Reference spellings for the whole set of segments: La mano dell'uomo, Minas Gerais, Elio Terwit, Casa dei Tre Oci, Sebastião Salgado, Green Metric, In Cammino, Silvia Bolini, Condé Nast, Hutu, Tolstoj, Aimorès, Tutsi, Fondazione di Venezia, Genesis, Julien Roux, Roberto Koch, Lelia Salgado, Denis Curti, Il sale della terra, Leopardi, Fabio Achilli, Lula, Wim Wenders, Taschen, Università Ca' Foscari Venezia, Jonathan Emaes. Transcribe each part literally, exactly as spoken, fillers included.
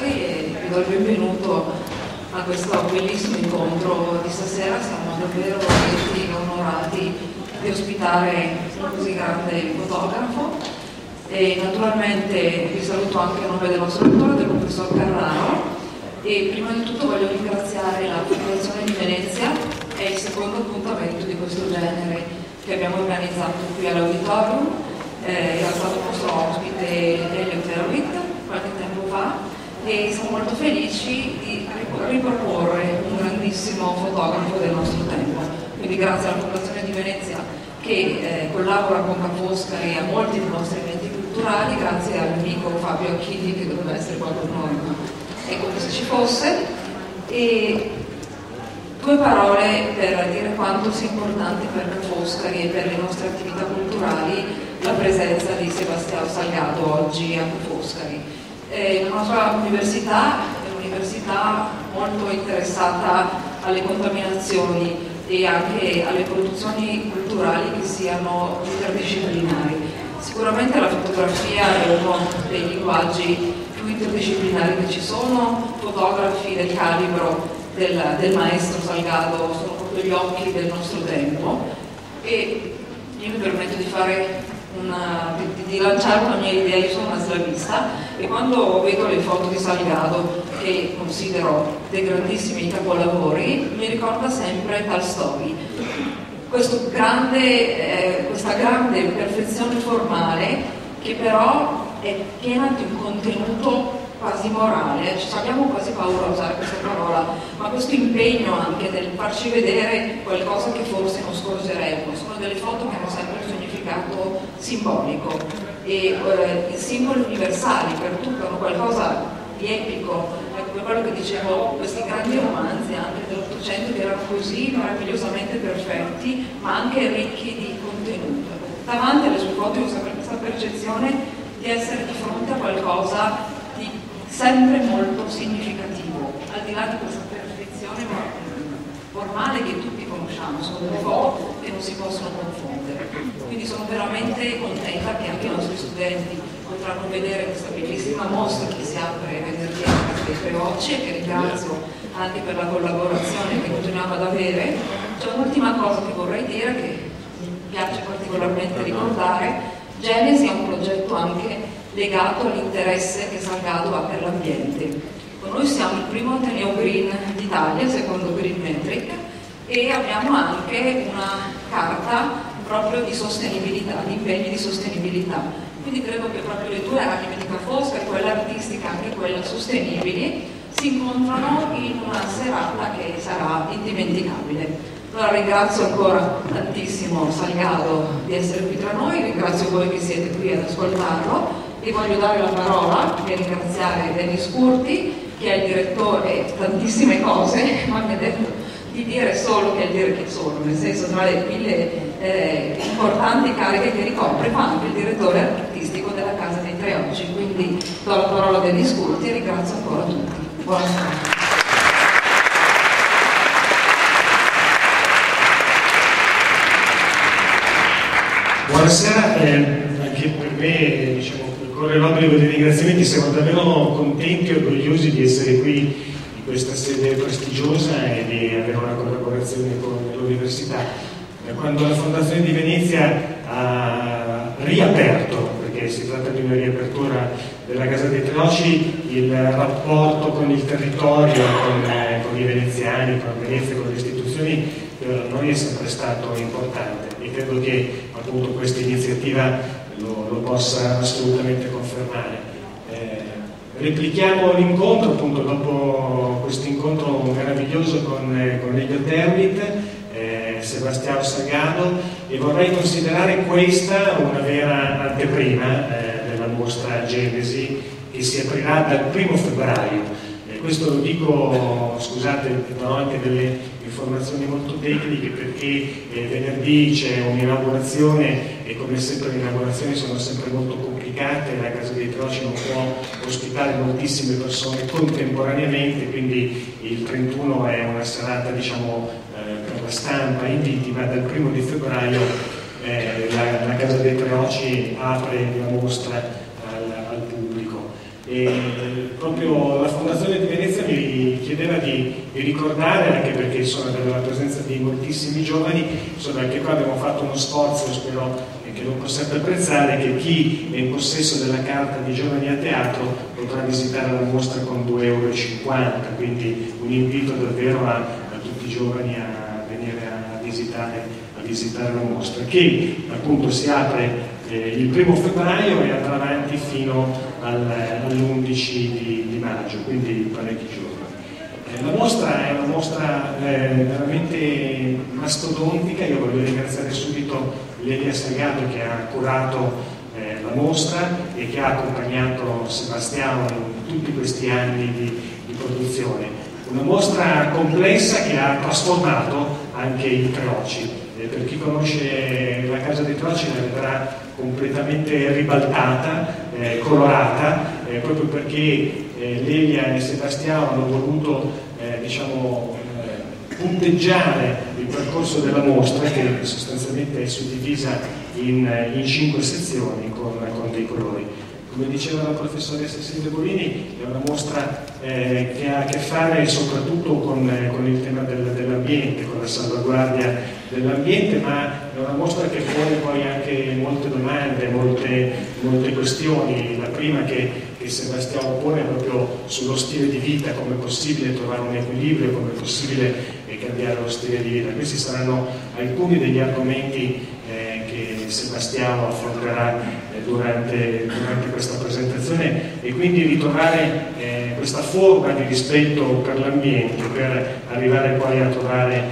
Foscari e vi do il benvenuto a questo bellissimo incontro di stasera. Siamo davvero lieti e onorati di ospitare un così grande fotografo e naturalmente vi saluto anche a nome del nostro autore, del professor Carraro, e prima di tutto voglio ringraziare la Fondazione di Venezia. È il secondo appuntamento di questo genere che abbiamo organizzato qui all'auditorium. Eh, era stato il nostro ospite Elio Terwit qualche tempo fa e siamo molto felici di riproporre un grandissimo fotografo del nostro tempo, quindi grazie alla Fondazione di Venezia che eh, collabora con Ca' Foscari a molti dei nostri eventi culturali, grazie all'amico Fabio Achilli che doveva essere qua con noi ma è come se ci fosse. E due parole per dire quanto sia importante per Ca' Foscari e per le nostre attività culturali la presenza di Sebastião Salgado oggi a Ca' Foscari. Eh, la nostra università è un'università molto interessata alle contaminazioni e anche alle produzioni culturali che siano interdisciplinari. Sicuramente la fotografia è uno dei linguaggi più interdisciplinari che ci sono. Fotografi del calibro del, del maestro Salgado sono proprio gli occhi del nostro tempo, e io mi permetto di fare Una, di, di lanciare una mia idea. Io sono una slavista e quando vedo le foto di Salgado, che considero dei grandissimi capolavori, mi ricorda sempre Tolstoj. Questo grande, eh, questa grande perfezione formale che però è piena di un contenuto quasi morale. Ci abbiamo quasi paura a usare questa parola, ma questo impegno anche nel farci vedere qualcosa che forse non scorgeremo. Sono delle foto che hanno sempre il significato simbolico e eh, simboli universali per tutto, hanno qualcosa di epico, è come quello che dicevo, questi grandi romanzi anche dell'Ottocento che erano così meravigliosamente perfetti ma anche ricchi di contenuto. Davanti alle sue foto io ho sempre questa percezione di essere di fronte a qualcosa sempre molto significativo, al di là di questa perfezione formale che tutti conosciamo. Sono delle foto che non si possono confondere, quindi sono veramente contenta che anche i nostri studenti potranno vedere questa bellissima mostra che si apre venerdì a Casa dei Tre Oci e che ringrazio anche per la collaborazione che continuiamo ad avere. C'è un'ultima cosa che vorrei dire che mi piace particolarmente ricordare. Genesis è un progetto anche legato all'interesse che Salgado ha per l'ambiente. Noi siamo il primo Ateneo Green d'Italia, secondo Green Metric, e abbiamo anche una carta proprio di sostenibilità, di impegni di sostenibilità. Quindi credo che proprio le due anime di Ca' Foscari, quella artistica e anche quella sostenibili, si incontrano in una serata che sarà indimenticabile. Allora ringrazio ancora tantissimo Salgado di essere qui tra noi, ringrazio voi che siete qui ad ascoltarlo. E voglio dare la parola per ringraziare Denis Curti, che è il direttore di tantissime cose, ma mi ha detto di dire solo che è il direttore solo, nel senso tra le mille eh, importanti cariche che ricopre, ma anche il direttore artistico della Casa dei Tre Oci. Quindi do la parola a Denis Curti e ringrazio ancora tutti. Buonasera. Buonasera, eh, anche per me diciamo, corre l'obbligo dei ringraziamenti. Siamo davvero contenti e orgogliosi di essere qui in questa sede prestigiosa e di avere una collaborazione con l'università. Quando la Fondazione di Venezia ha riaperto, perché si tratta di una riapertura della Casa dei Tre Oci, il rapporto con il territorio, con, eh, con i veneziani, con Venezia, con le istituzioni, per noi è sempre stato importante e credo che appunto questa iniziativa Lo, lo possa assolutamente confermare. Eh, replichiamo l'incontro, appunto dopo questo incontro meraviglioso con, eh, con Lelia Terwit, eh, Sebastião Salgado, e vorrei considerare questa una vera anteprima eh, della mostra Genesi che si aprirà dal primo febbraio. Eh, questo lo dico, scusate, do anche delle informazioni molto tecniche perché eh, venerdì c'è un'inaugurazione e come sempre le inaugurazioni sono sempre molto complicate, la Casa dei Tre Oci non può ospitare moltissime persone contemporaneamente, quindi il trentuno è una serata diciamo eh, per la stampa intima. Dal primo di febbraio eh, la, la Casa dei Tre Oci apre la mostra al, al pubblico. E, proprio la Fondazione di Venezia mi chiedeva di, di ricordare, anche perché insomma dalla presenza di moltissimi giovani, insomma anche qua abbiamo fatto uno sforzo, spero che lo possiate apprezzare, che chi è in possesso della carta di Giovani a Teatro potrà visitare la mostra con due euro e cinquanta, quindi un invito davvero a, a tutti i giovani a venire a visitare, a visitare la mostra, che appunto si apre eh, il primo febbraio e andrà avanti fino al, all'undici di, di maggio, quindi parecchi giorni. La mostra è una mostra eh, veramente mastodontica. Io voglio ringraziare subito Lelia Salgado, che ha curato eh, la mostra e che ha accompagnato Sebastião in tutti questi anni di, di produzione. Una mostra complessa che ha trasformato anche il Tre Oci. Eh, per chi conosce la Casa dei Tre Oci la vedrà completamente ribaltata, eh, colorata, eh, proprio perché Eh, Lelia e Sebastião hanno voluto eh, diciamo, eh, punteggiare il percorso della mostra, che sostanzialmente è suddivisa in, in cinque sezioni con, con dei colori. Come diceva la professoressa Silvia Bolini, è una mostra eh, che ha a che fare soprattutto con, eh, con il tema del, dell'ambiente, con la salvaguardia dell'ambiente, ma è una mostra che pone poi anche molte domande, molte, molte questioni. La prima che che Sebastião pone proprio sullo stile di vita, come è possibile trovare un equilibrio, come è possibile eh, cambiare lo stile di vita. Questi saranno alcuni degli argomenti eh, che Sebastião affronterà eh, durante, durante questa presentazione, e quindi ritrovare eh, questa forma di rispetto per l'ambiente per arrivare poi a trovare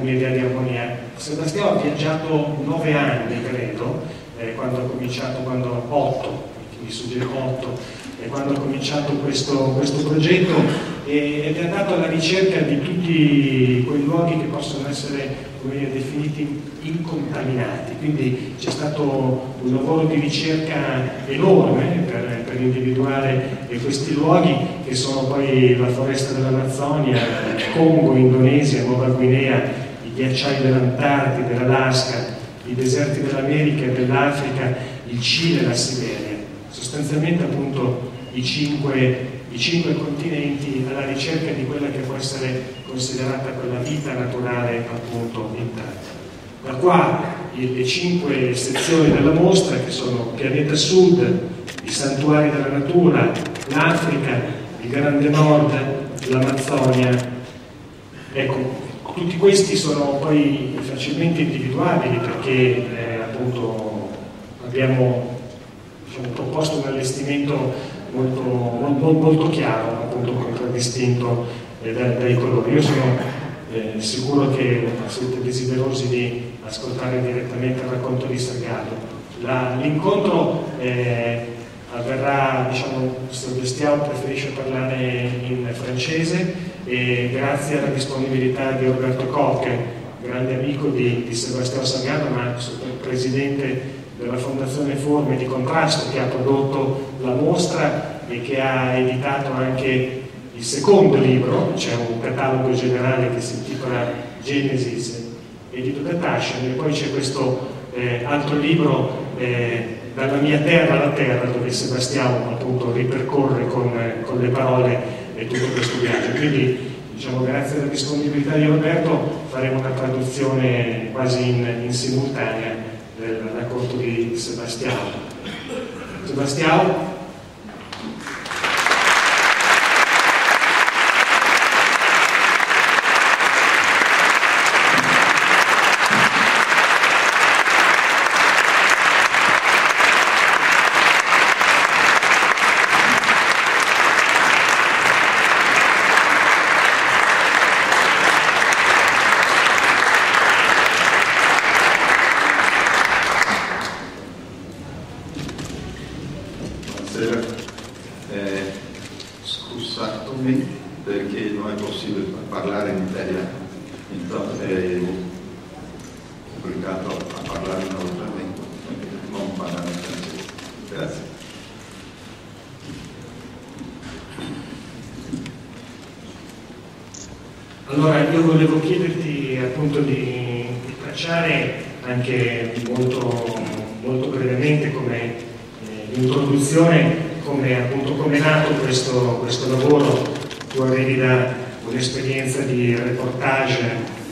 un'idea di armonia. Sebastião ha viaggiato nove anni, credo, eh, quando ha cominciato, quando otto. Mi suggeriva otto, e quando ho cominciato questo, questo progetto, e, ed è andato alla ricerca di tutti quei luoghi che possono essere, come dire, definiti incontaminati. Quindi c'è stato un lavoro di ricerca enorme per, per individuare questi luoghi, che sono poi la foresta dell'Amazzonia, Congo, Indonesia, Nuova Guinea, i ghiacciai dell'Antartide, dell'Alaska, i deserti dell'America e dell'Africa, il Cile e la Siberia. Sostanzialmente appunto i cinque, i cinque continenti alla ricerca di quella che può essere considerata quella vita naturale appunto intatta. Da qua le cinque sezioni della mostra, che sono Pianeta Sud, i santuari della natura, l'Africa, il Grande Nord, l'Amazzonia. Ecco, tutti questi sono poi facilmente individuabili, perché eh, appunto abbiamo ho proposto un allestimento molto, molto, molto chiaro, appunto contraddistinto eh, dai, dai colori. Io sono eh, sicuro che siete desiderosi di ascoltare direttamente il racconto di Salgado. L'incontro eh, avverrà, diciamo, Sebastião preferisce parlare in francese, e grazie alla disponibilità di Roberto Koch, grande amico di, di Sebastião Salgado, ma presidente della Fondazione Forme di Contrasto, che ha prodotto la mostra e che ha editato anche il secondo libro. C'è un catalogo generale che si intitola Genesis, edito da Taschen, e poi c'è questo eh, altro libro, eh, Dalla mia terra alla terra, dove Sebastião appunto ripercorre con, con le parole eh, tutto questo viaggio. Quindi diciamo, grazie alla disponibilità di Roberto faremo una traduzione quasi in, in simultanea del racconto di Sebastião. Sebastião? come appunto come è nato questo, questo lavoro. Tu avevi da un'esperienza di reportage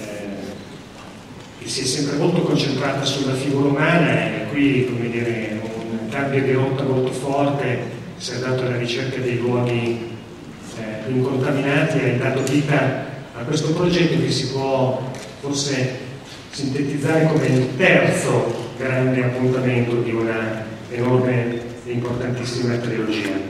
eh, che si è sempre molto concentrata sulla figura umana, e qui, come dire, un cambio di rotta molto forte, si è andato alla ricerca dei luoghi eh, incontaminati e hai dato vita a questo progetto che si può forse sintetizzare come il terzo grande appuntamento di una enorme e importantissima trilogia.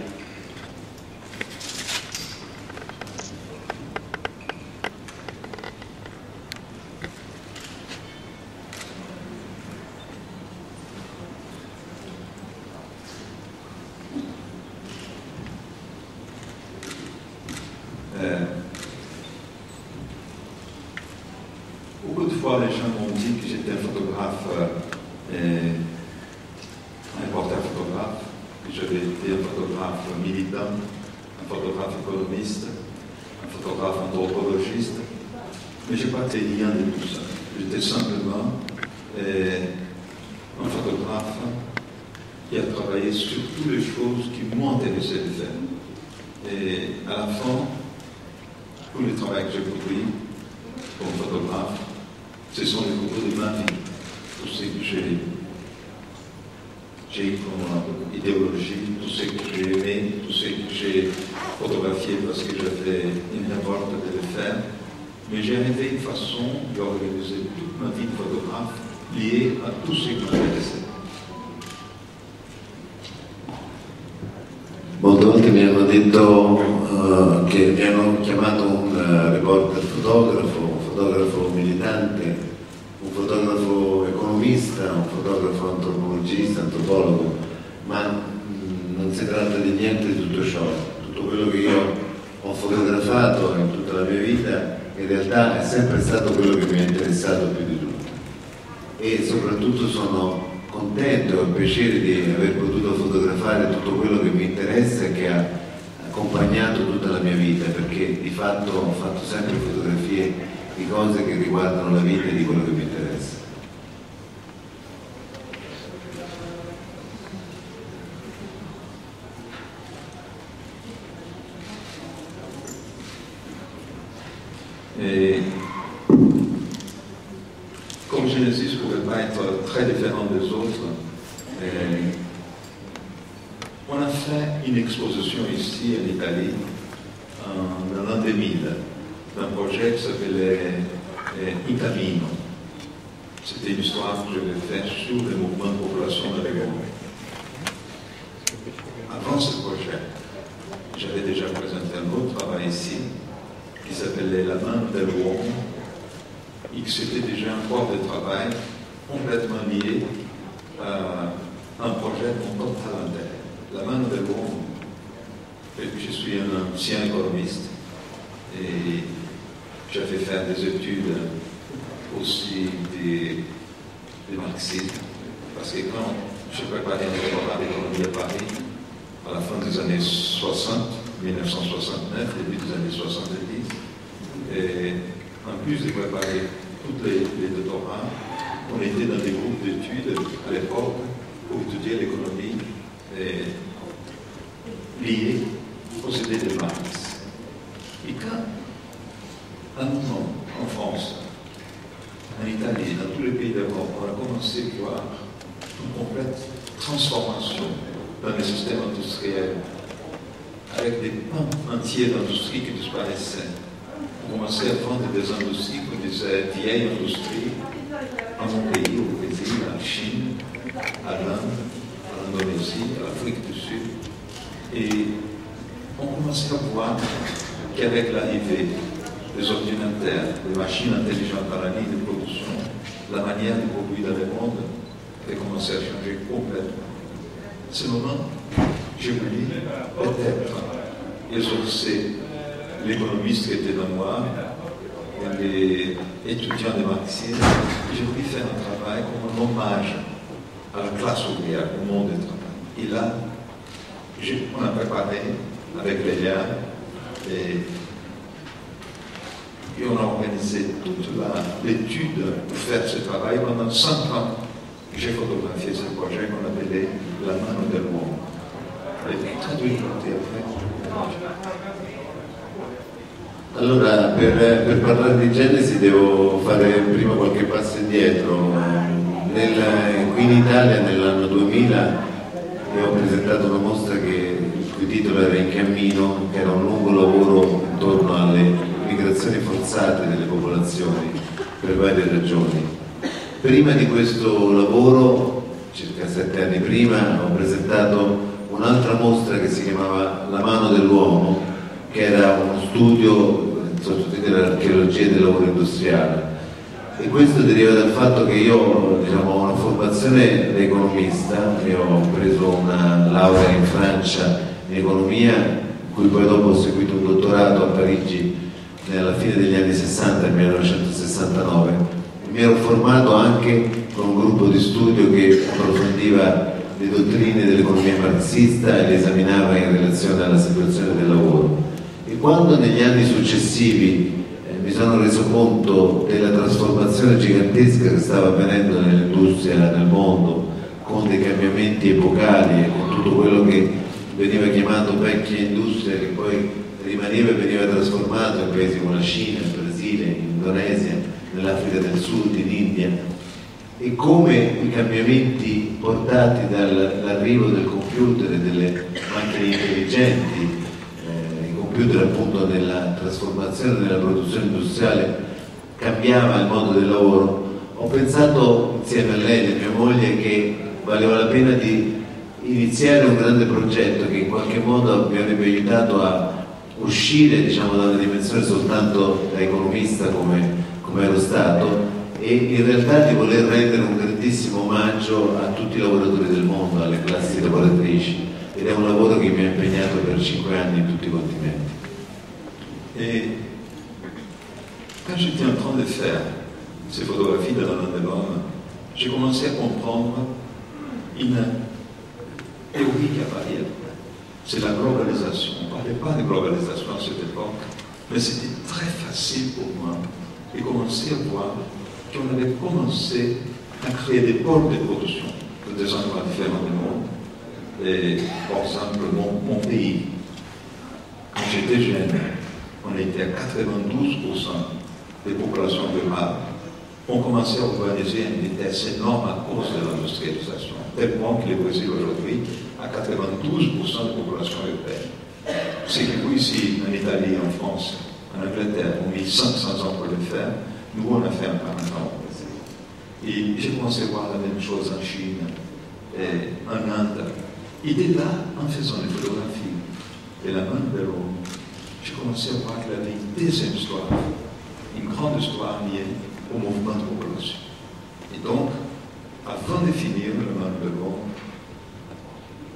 J'ai photographié ce projet qu'on appelait La mano dell'uomo. Allora, per, per parlare di Genesi devo fare prima qualche passo indietro. Nel, qui in Italia nell'anno duemila abbiamo presentato una mostra che il cui titolo era In Cammino, che era un lungo lavoro intorno alle migrazioni forzate delle popolazioni per varie ragioni. Prima di questo lavoro, circa sette anni prima, ho presentato un'altra mostra che si chiamava La mano dell'uomo, che era uno studio sottotitolo dell'archeologia e del lavoro industriale, e questo deriva dal fatto che io, diciamo, ho una formazione da economista, e ho preso una laurea in Francia in economia, cui poi dopo ho seguito un dottorato a Parigi alla fine degli anni sessanta, nel millenovecentosessantanove, e mi ero formato anche con un gruppo di studio che approfondiva le dottrine dell'economia marxista e le esaminava in relazione alla situazione del lavoro. E quando negli anni successivi eh, mi sono reso conto della trasformazione gigantesca che stava avvenendo nell'industria, nel mondo, con dei cambiamenti epocali e con tutto quello che veniva chiamato vecchia industria, che poi rimaneva e veniva trasformato in paesi come la Cina, il Brasile, l'Indonesia, nell'Africa del Sud, in India, e come i cambiamenti portati dall'arrivo del computer e delle macchine intelligenti, eh, il computer appunto nella trasformazione della produzione industriale cambiava il modo del lavoro, ho pensato insieme a lei e a mia moglie che valeva la pena di iniziare un grande progetto che in qualche modo mi avrebbe aiutato a uscire, diciamo, da una dimensione soltanto da economista come, come ero stato, e in realtà di voler rendere un grandissimo omaggio a tutti i lavoratori del mondo, alle classi lavoratrici, ed è un lavoro che mi ha impegnato per cinque anni in tutti i continenti. E quand j'étais en train de faire ces photographies de la main de l'homme, j'ai commencé à comprendre une théorie qui apparaît, c'est la globalisation. On ne parlait pas de globalisation à cette époque, mais c'était très facile pour moi de commencer à voir qu'on avait commencé à créer des pôles de production de des endroits différents du monde. Et par exemple, mon, mon pays, quand j'étais jeune, on était à quatre-vingt-douze pour cent des populations rurales. On commençait à organiser une vitesse énorme à cause de l'industrialisation, tellement que le Brésil aujourd'hui a quatre-vingt-douze pour cent de population urbaine. C'est que vous ici, en Italie, en France, en Angleterre, on a mis cinq cents ans pour le faire. Nous, on a fait un parlement au Brésil. Et j'ai commencé à voir la même chose en Chine, et en Inde. Et dès là, en faisant les photographies de la main de l'homme, j'ai commencé à voir qu'il avait une deuxième histoire, une grande histoire liée au mouvement de population. Et donc, avant de finir la main de l'homme,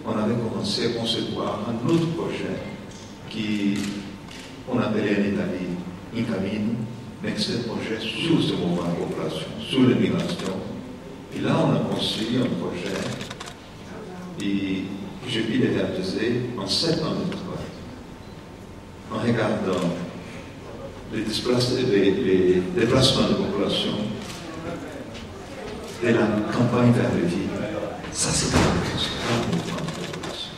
on avait commencé à concevoir un autre projet qu'on appelait en Italie In Cammino, mais c'est un projet sur ce mouvement de population, sur l'immigration. Et là, on a construit un projet et j'ai pu le réaliser en sept ans de travail. En regardant les déplacements de population de la campagne vers les villes, ça c'est un mouvement de population.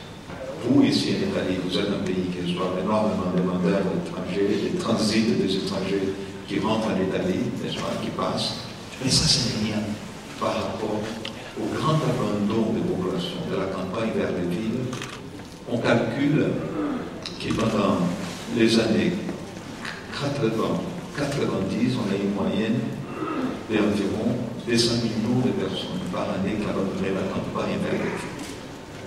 Vous, ici en Italie, vous êtes un pays qui reçoit énormément de demandeurs d'étrangers, des transits des étrangers qui rentrent en Italie, des gens qui passent, mais ça c'est rien par rapport au grand abandon des populations de la campagne vers les villes. On calcule que pendant les années quatre-vingts, quatre-vingt-dix, on a une moyenne d'environ deux cents millions de personnes par année qui abandonnaient la campagne vers les villes.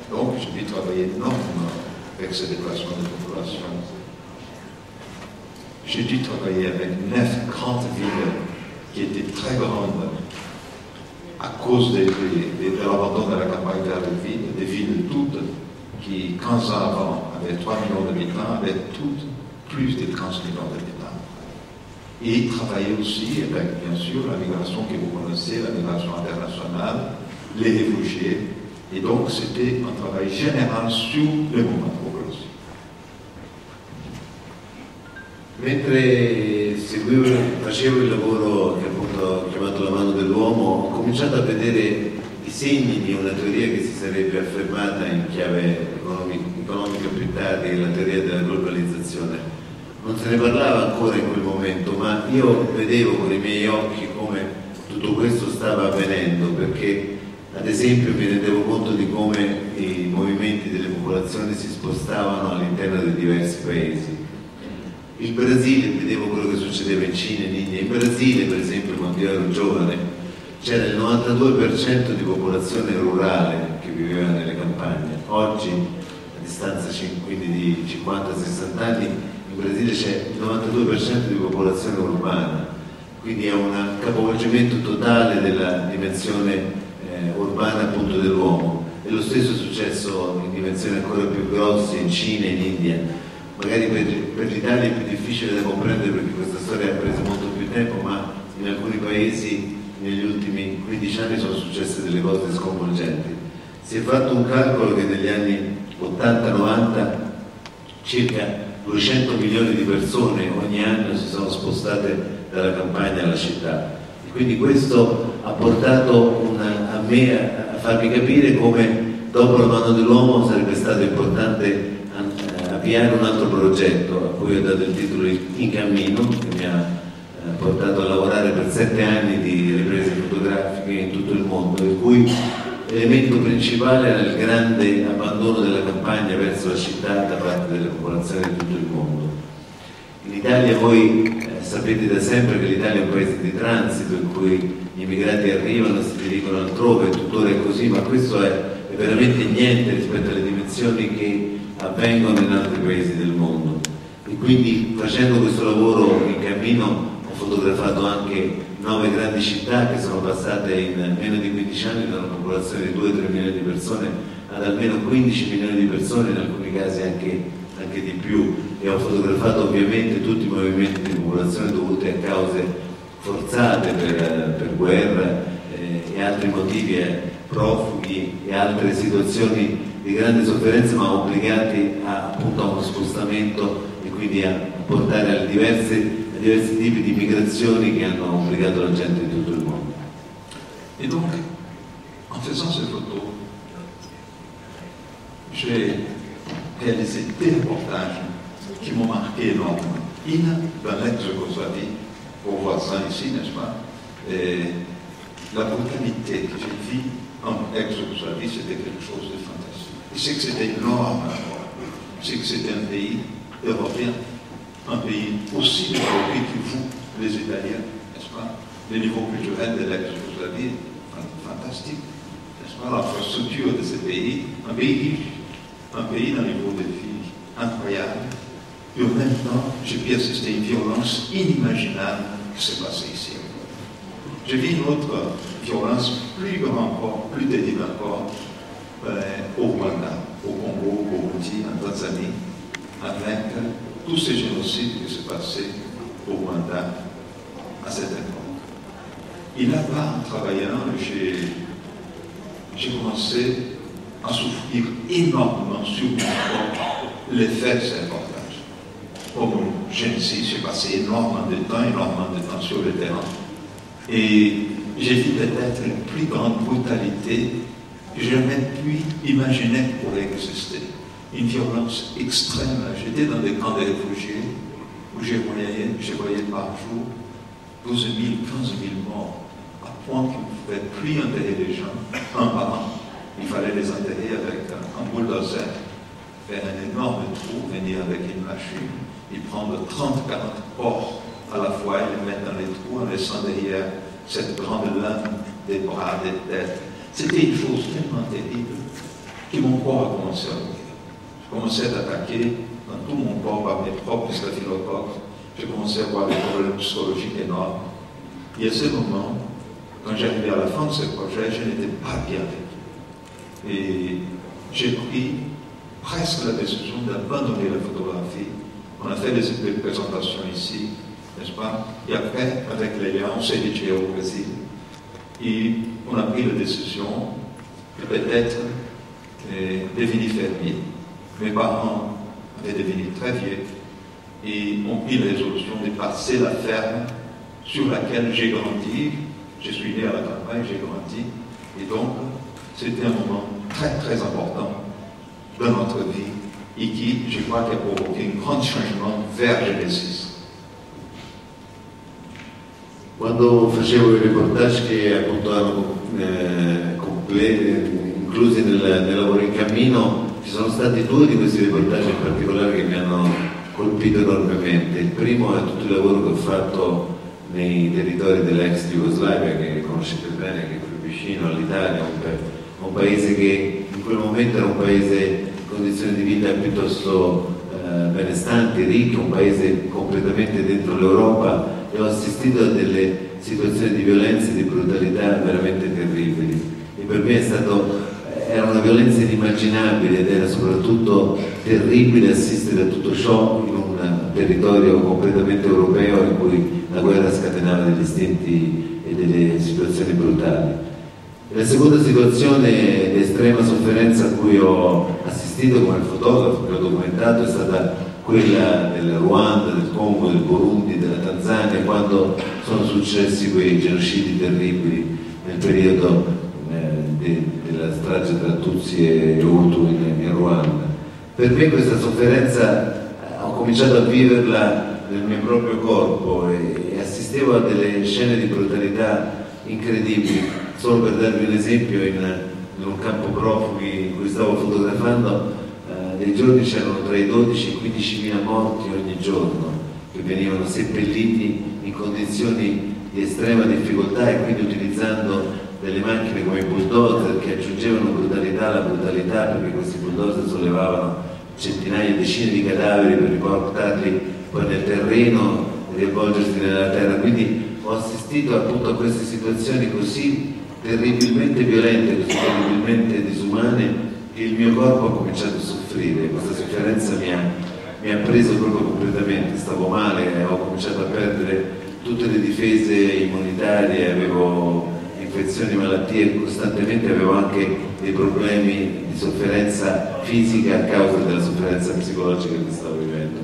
Donc j'ai dû travailler énormément avec ces déplacements de population. J'ai dû travailler avec neuf grandes villes qui étaient très grandes à cause de, de, de, de l'abandon de la campagne vers les villes, des villes toutes qui, quinze ans avant, avaient trois millions d'habitants, avaient toutes plus de quinze millions d'habitants. Et travailler aussi avec, bien sûr, la migration que vous connaissez, la migration internationale, les réfugiés. Et donc, c'était un travail général sur le mouvement de population. Mentre seguivo, facevo il lavoro che appunto ho chiamato La mano dell'uomo, ho cominciato a vedere i segni di una teoria che si sarebbe affermata in chiave economica più tardi, la teoria della globalizzazione. Non se ne parlava ancora in quel momento, ma io vedevo con i miei occhi come tutto questo stava avvenendo, perché ad esempio mi rendevo conto di come i movimenti delle popolazioni si spostavano all'interno dei diversi paesi. Il Brasile, vedevo quello che succedeva in Cina e in India. In Brasile, per esempio, quando io ero giovane, c'era il novantadue per cento di popolazione rurale che viveva nelle campagne. Oggi, a distanza quindi di cinquanta sessanta anni, in Brasile c'è il novantadue per cento di popolazione urbana, quindi è un capovolgimento totale della dimensione eh, urbana appunto dell'uomo, e lo stesso è successo in dimensioni ancora più grosse in Cina e in India. Magari per, per l'Italia è più difficile da comprendere perché questa storia ha preso molto più tempo, ma in alcuni paesi negli ultimi quindici anni sono successe delle cose sconvolgenti. Si è fatto un calcolo che negli anni ottanta novanta circa duecento milioni di persone ogni anno si sono spostate dalla campagna alla città, e quindi questo ha portato una, a me a farmi capire come dopo La mano dell'uomo sarebbe stato importante avviare un altro progetto a cui ho dato il titolo In Cammino, che mi ha portato a lavorare per sette anni di riprese fotografiche in tutto il mondo, il cui elemento principale era il grande abbandono della campagna verso la città da parte delle popolazioni di tutto il mondo. In Italia voi eh, sapete da sempre che l'Italia è un paese di transito in cui gli immigrati arrivano e si dirigono altrove, tuttora è così, ma questo è, è veramente niente rispetto alle dimensioni che avvengono in altri paesi del mondo. E quindi facendo questo lavoro In Cammino ho fotografato anche nove grandi città che sono passate in meno di quindici anni da una popolazione di due tre milioni di persone ad almeno quindici milioni di persone, in alcuni casi anche, anche di più, e ho fotografato ovviamente tutti i movimenti di popolazione dovuti a cause forzate per, per guerra eh, e altri motivi, eh, profughi e altre situazioni di grande sofferenza, ma obbligati a, appunto, a uno spostamento e quindi a portare alle diverse diversi tipi di migrazioni che hanno obbligato la gente di tutto il mondo. Et donc, en faisant ces photos, j'ai réalisé des reportages qui m'ont marqué énormément. In Cammino, Yougoslavie, au voisin ici, n'est-ce pas? Et la brutalité que j'ai vue en ex-Yougoslavie, c'était quelque chose de fantastique. Je sais que c'était énorme à voir. Je sais que c'était un pays européen, un pays aussi développé que vous, les Italiens, n'est-ce pas? Le niveau culturel de l'ex-Yougoslavie, fantastique, n'est-ce pas? L'infrastructure de ce pays, un pays riche, un pays d'un niveau de vie incroyable. Et en même temps, j'ai pu assister à une violence inimaginable qui s'est passée ici. J'ai vu une autre violence plus grande encore, plus terrible encore, euh, au Rwanda, au Congo, au Burundi, en Tanzanie, avec tous ces génocides qui se passaient au Rwanda à cette époque. Et là-bas, en travaillant, j'ai commencé à souffrir énormément sur mon corps l'effet de ces reportages. Comme Genesis, j'ai passé énormément de temps, énormément de temps sur le terrain. Et j'ai vu peut-être une plus grande brutalité que je n'ai même pu imaginer pour exister. Une violence extrême. J'étais dans des camps de réfugiés où je voyais, je voyais par jour douze mille, quinze mille morts, à point qu'on ne pouvait plus enterrer les gens un par an. Il fallait les enterrer avec un, un bulldozer, faire un énorme trou, venir avec une machine, et prendre trente quarante porcs à la fois et les mettre dans les trous en laissant derrière cette grande lame des bras, des têtes. C'était une chose tellement terrible que mon corps a commencé à mourir. Je commençais à attaquer dans tout mon corps par mes propres staphylocoques. Je commençais à avoir des problèmes psychologiques énormes. Et à ce moment, quand j'arrivais à la fin de ce projet, je n'étais pas bien avec lui. Et j'ai pris presque la décision d'abandonner la photographie. On a fait des présentations ici, n'est-ce pas? Et après, avec Lelia, on s'est retiré au Brésil. Et on a pris la décision de peut-être devenir fermier. Mes parents étaient devenus très vieux et ont pris la résolution de passer la ferme sur laquelle j'ai grandi. Je suis né à la campagne, j'ai grandi, et donc C'était un moment très très important de notre vie et qui, je crois, a provoqué un grand changement vers Genesis. Quando facevo i reportage che appunto eh, inclusi nel, nel lavoro in cammino, ci sono stati due di questi reportage in particolare che mi hanno colpito enormemente. Il primo è tutto il lavoro che ho fatto nei territori dell'ex Jugoslavia, che conoscete bene, che è più vicino all'Italia, un, un paese che in quel momento era un paese in condizioni di vita piuttosto eh, benestanti, ricco, un paese completamente dentro l'Europa, e ho assistito a delle situazioni di violenza e di brutalità veramente terribili. E per me è stato, era una violenza inimmaginabile ed era soprattutto terribile assistere a tutto ciò in un territorio completamente europeo in cui la guerra scatenava degli istinti e delle situazioni brutali. E la seconda situazione di estrema sofferenza a cui ho assistito come fotografo, che ho documentato, è stata quella del Ruanda, del Congo, del Burundi, della Tanzania, quando sono successi quei genocidi terribili nel periodo eh, de, della strage tra Tutsi e Hutu in, in Ruanda. Per me questa sofferenza ho cominciato a viverla nel mio proprio corpo e, e assistevo a delle scene di brutalità incredibili. Solo per darvi un esempio, in, in un campo profughi in cui stavo fotografando, nei giorni c'erano tra i dodici e i quindicimila morti ogni giorno che venivano seppelliti in condizioni di estrema difficoltà e quindi utilizzando delle macchine come i bulldozer che aggiungevano brutalità alla brutalità, perché questi bulldozer sollevavano centinaia, decine di cadaveri per riportarli poi nel terreno e rivolgersi nella terra. Quindi ho assistito appunto a queste situazioni così terribilmente violente, così terribilmente disumane. Il mio corpo ha cominciato a soffrire, questa sofferenza mi ha, mi ha preso proprio completamente, stavo male, ho cominciato a perdere tutte le difese immunitarie, avevo infezioni, malattie, costantemente avevo anche dei problemi di sofferenza fisica a causa della sofferenza psicologica che stavo vivendo.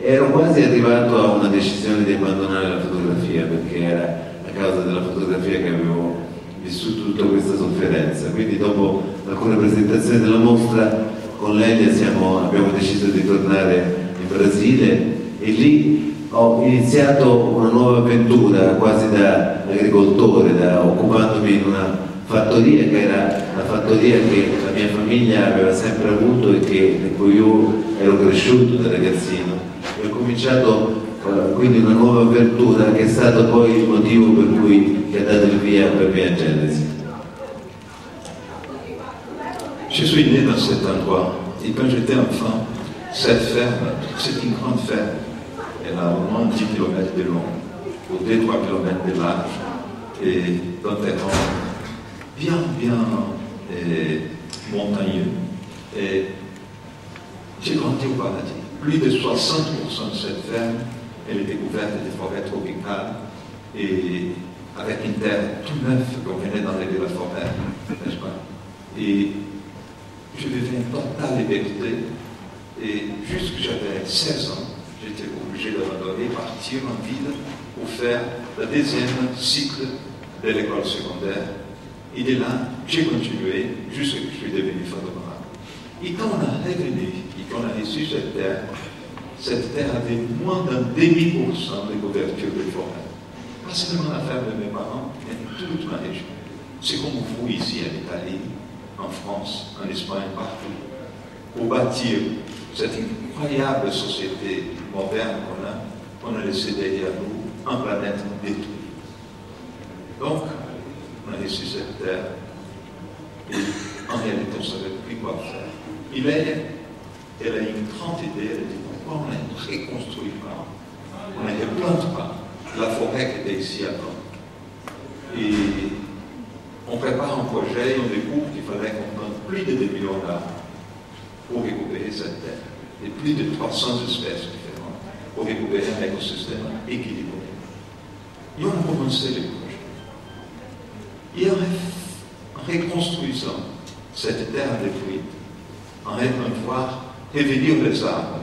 Ero quasi arrivato a una decisione di abbandonare la fotografia, perché era a causa della fotografia che avevo vissuto tutta questa sofferenza. Quindi dopo alcune presentazioni della mostra con Lelia siamo, abbiamo deciso di tornare in Brasile e lì ho iniziato una nuova avventura quasi da agricoltore, da, occupandomi in una fattoria che era la fattoria che la mia famiglia aveva sempre avuto e che, in cui io ero cresciuto da ragazzino, e ho cominciato quindi una nuova avventura che è stato poi il motivo per cui è dato il via per via Genesis. Je suis né dans cet endroit et quand j'étais enfant, cette ferme, c'est une grande ferme, elle a au moins dix kilomètres de long, ou deux à trois kilomètres de large, et dans des rangs bien, bien eh, montagneux. Et j'ai grandi au paradis. Plus de soixante pour cent de cette ferme, elle était couverte de forêts tropicales et avec une terre tout neuve qu'on venait d'enlever la forêt, n'est-ce pas? Et je vivais une totale liberté et jusque j'avais seize ans, j'étais obligé d'abandonner, partir en ville pour faire le deuxième cycle de l'école secondaire. Et de là, j'ai continué jusqu'à ce que je suis devenu photographe. Et quand on a revenu, et qu'on a reçu cette terre, cette terre avait moins d'un demi pour cent de couverture de forêt. Pas seulement la ferme de mes parents, mais toute ma région. C'est comme vous ici en Italie, en France, en Espagne, partout. Pour bâtir cette incroyable société moderne qu'on a, on a laissé derrière nous un planète détruite. Donc, on a reçu cette terre, et en réalité, on ne savait plus quoi faire. Il est, elle a une grande idée, elle a dit pourquoi on ne reconstruit pas, on ne replante pas la forêt qui était ici avant. Et on prépare un projet et on découvre qu'il fallait qu'on plante plus de deux millions d'arbres pour récupérer cette terre, et plus de trois cents espèces différentes pour récupérer un écosystème équilibré. Et on a commencé le projet. Et en reconstruisant cette terre détruite, en allant voir revenir les arbres,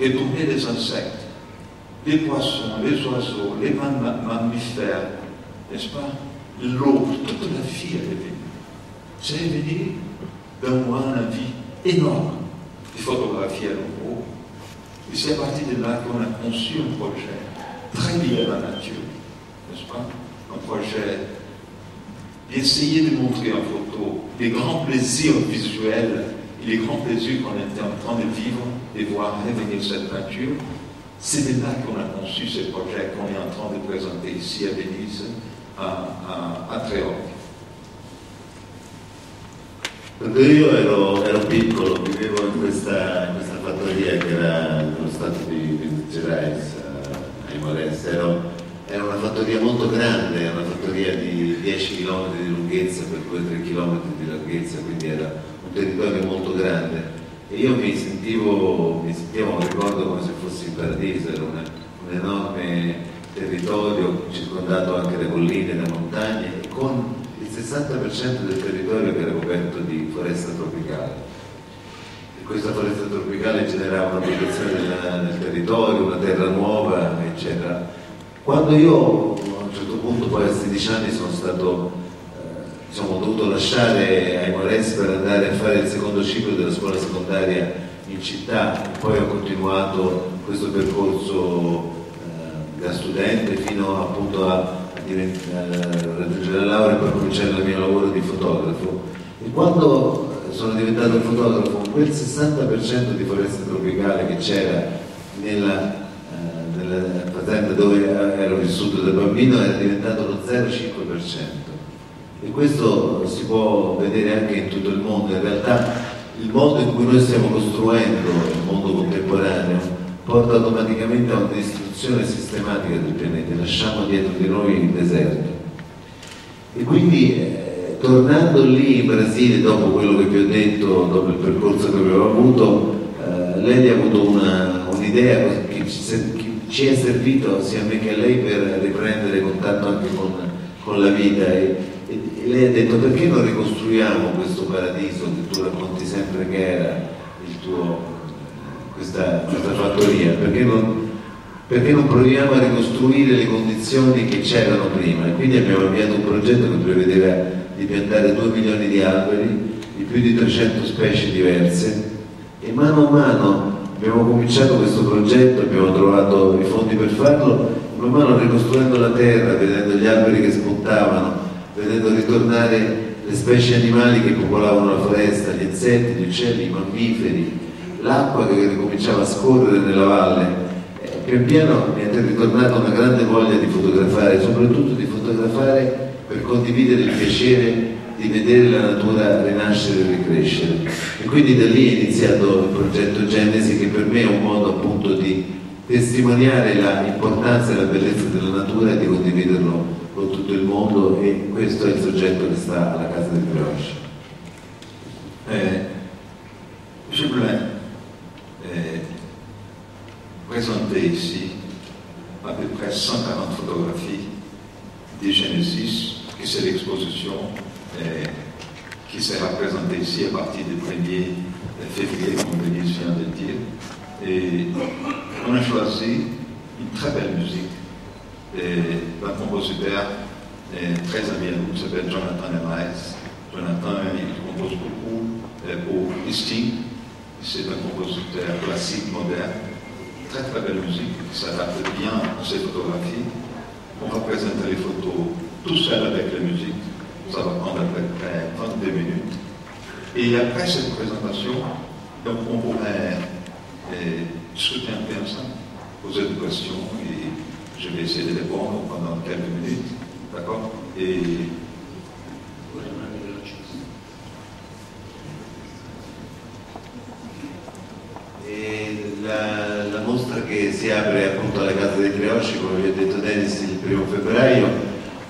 retourner les insectes, les poissons, les oiseaux, les mammifères, n'est-ce pas? L'eau, toute la vie est revenue. J'ai révélé dans moi un avis énorme de photographie à nouveau. Et c'est à partir de là qu'on a conçu un projet très lié à la nature, n'est-ce pas? Un projet d'essayer de montrer en photo les grands plaisirs visuels et les grands plaisirs qu'on était en train de vivre, de voir révéler cette nature. C'est de là qu'on a conçu ce projet qu'on est en train de présenter ici à Venise, a, a, a Tre Oci. Quando io ero, ero piccolo, vivevo in questa, in questa fattoria che era nello stato di Minas Gerais, ai Moresse. Era una fattoria molto grande, una fattoria di dieci chilometri di lunghezza per due o tre chilometri di larghezza, quindi era un territorio molto grande. E io mi sentivo, mi sentivo, ricordo come se fossi in paradiso, era una, un enorme territorio circondato anche da colline, da montagne, con il sessanta per cento del territorio che era coperto di foresta tropicale. E questa foresta tropicale generava una protezione del, del territorio, una terra nuova, eccetera. Quando io a un certo punto, poi a sedici anni, sono stato, eh, diciamo, ho dovuto lasciare Aimorès per andare a fare il secondo ciclo della scuola secondaria in città, poi ho continuato questo percorso eh, da studente fino appunto a raggiungere la laurea per cominciare il mio lavoro di fotografo. E quando sono diventato fotografo, quel sessanta per cento di foresta tropicale che c'era nella, eh, nella patente dove ero vissuto da bambino era diventato lo zero virgola cinque per cento, e questo si può vedere anche in tutto il mondo. In realtà il mondo in cui noi stiamo costruendo, il mondo contemporaneo, porta automaticamente a una distruzione sistematica del pianeta, lasciamo dietro di noi il deserto. E quindi eh, tornando lì in Brasile, dopo quello che vi ho detto, dopo il percorso che avevo avuto, eh, lei ha avuto un'idea un che, che ci è servito sia a me che a lei per riprendere contatto anche con, con la vita, e, e, e lei ha detto: perché non ricostruiamo questo paradiso che tu racconti sempre che era il tuo... Questa, questa fattoria, perché non, perché non proviamo a ricostruire le condizioni che c'erano prima? E quindi abbiamo avviato un progetto che prevedeva di piantare due milioni di alberi, di più di trecento specie diverse, e mano a mano abbiamo cominciato questo progetto, abbiamo trovato i fondi per farlo, man mano ricostruendo la terra, vedendo gli alberi che spuntavano, vedendo ritornare le specie animali che popolavano la foresta, gli insetti, gli uccelli, i mammiferi, l'acqua che ricominciava a scorrere nella valle. Eh, pian piano mi è ritornata una grande voglia di fotografare, soprattutto di fotografare per condividere il piacere di vedere la natura rinascere e ricrescere. E quindi da lì è iniziato il progetto Genesi, che per me è un modo appunto di testimoniare l'importanza e la bellezza della natura e di condividerlo con tutto il mondo, e questo è il soggetto che sta alla Casa dei Tre Oci. Eh, je voulais présenter ici à peu près cent quarante photographies des Genesis, qui c'est l'exposition eh, qui sera présentée ici à partir du premier février, comme Denis vient de dire. Et on a choisi une très belle musique d'un compositeur eh, très ami à nous, qui s'appelle Jonathan Emaes. Jonathan, il compose beaucoup eh, pour Sting. C'est un compositeur classique, moderne. Très très belle musique qui s'adapte bien à ces photographies. On va présenter les photos tout seul avec la musique. Ça va prendre à peu près trente-deux minutes. Et après cette présentation, donc on pourrait eh, discuter un peu ensemble, poser des questions, et je vais essayer de répondre pendant quelques minutes. D'accord? Et La, la mostra che si apre appunto alla Casa dei Tre Oci, come vi ha detto Denis, il primo febbraio,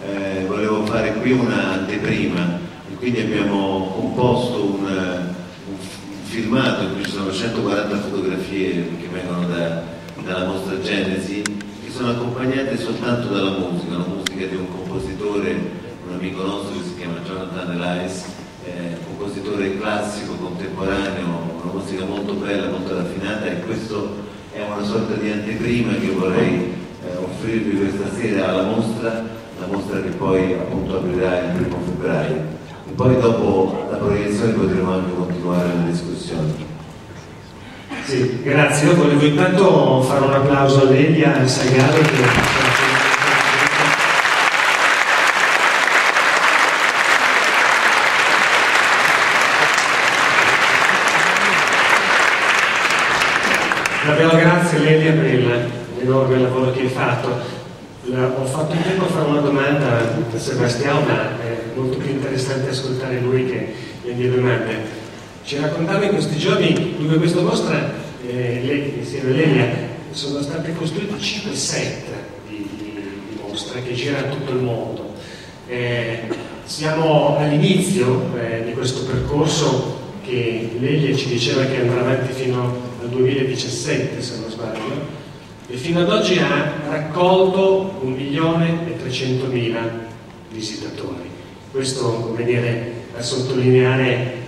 eh, volevo fare qui un'anteprima, e quindi abbiamo composto un, un filmato in cui ci sono centoquaranta fotografie che vengono da, dalla mostra Genesi, che sono accompagnate soltanto dalla musica, una musica di un compositore, un amico nostro che si chiama Jonathan Elaes, eh, compositore classico, contemporaneo, una musica molto bella, molto raffinata, e questo è una sorta di anteprima che vorrei eh, offrirvi questa sera alla mostra, la mostra che poi appunto aprirà il primo febbraio. e poi dopo la proiezione potremo anche continuare la discussione. Sì, grazie. Io volevo intanto fare un applauso a Lelia Salgado che... Davvero grazie Lelia per l'enorme lavoro che hai fatto. La, ho fatto in tempo a fare una domanda a Sebastião, ma è molto più interessante ascoltare lui che le mie domande. Ci raccontava in questi giorni dove questa vostra, eh, Lelia, insieme a Lelia, sono state costruite cinque set di, di mostre che girano tutto il mondo. Eh, siamo all'inizio eh, di questo percorso che Lelia ci diceva che andrà avanti fino al duemiladiciassette, se non sbaglio, e fino ad oggi ha raccolto un milione e trecentomila visitatori. Questo, come dire, a sottolineare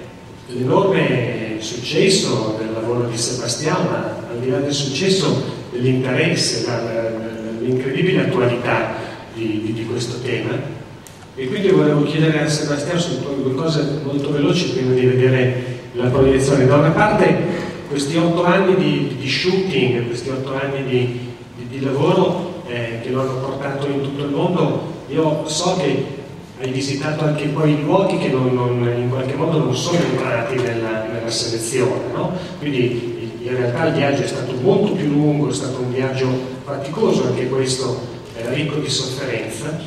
l'enorme successo del lavoro di Sebastião, ma al di là del successo, dell'interesse, dell'incredibile attualità di, di, di questo tema. E quindi volevo chiedere a Sebastião su due cose molto veloci prima di vedere la proiezione. Da una parte, questi otto anni di, di shooting, questi otto anni di, di, di lavoro eh, che lo hanno portato in tutto il mondo. Io so che hai visitato anche poi luoghi che non, non, in qualche modo non sono entrati nella, nella selezione, no? Quindi in realtà il viaggio è stato molto più lungo, è stato un viaggio faticoso anche questo, eh, ricco di sofferenza.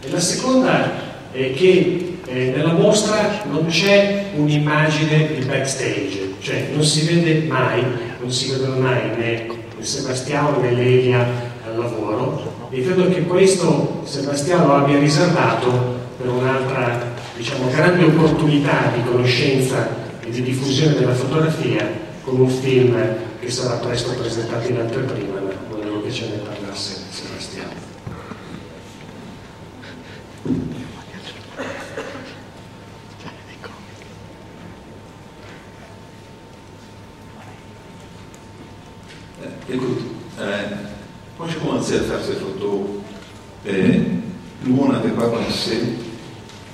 E la seconda è che eh, nella mostra non c'è un'immagine di backstage, cioè non si vede mai, non si vedono mai né Sebastião né Lelia al lavoro, e credo che questo Sebastião lo abbia riservato per un'altra, diciamo, grande opportunità di conoscenza e di diffusione della fotografia con un film che sarà presto presentato in anteprima, ma volevo che ce ne parlasse Sebastião. Écoute, euh, quand j'ai commencé à faire ces photos, euh, nous on n'avait pas pensé